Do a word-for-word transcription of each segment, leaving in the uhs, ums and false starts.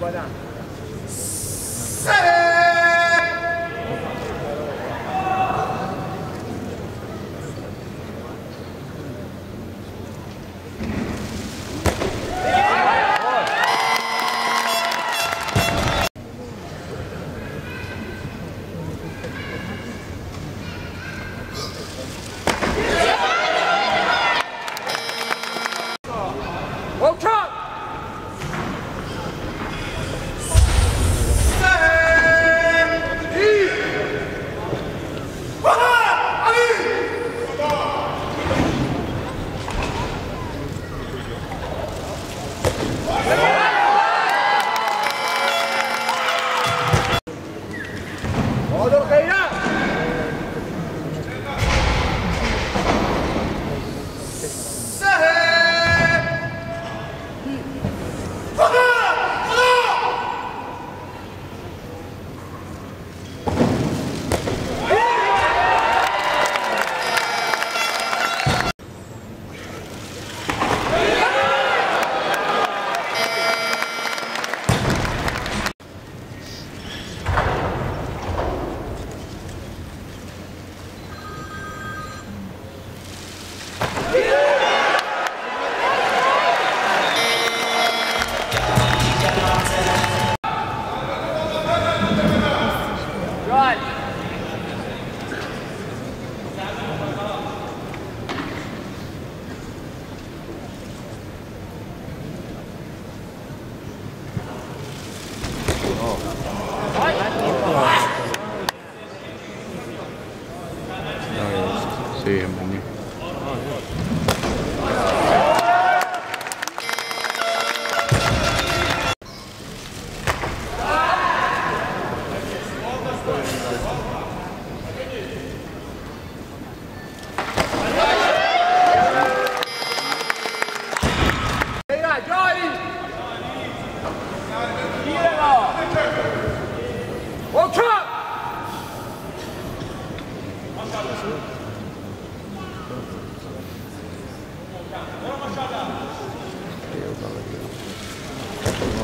banana. Seven.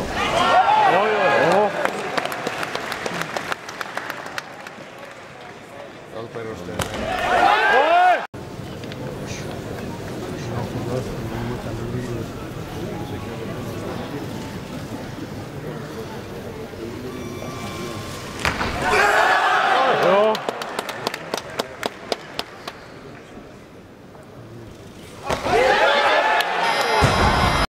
Thank you.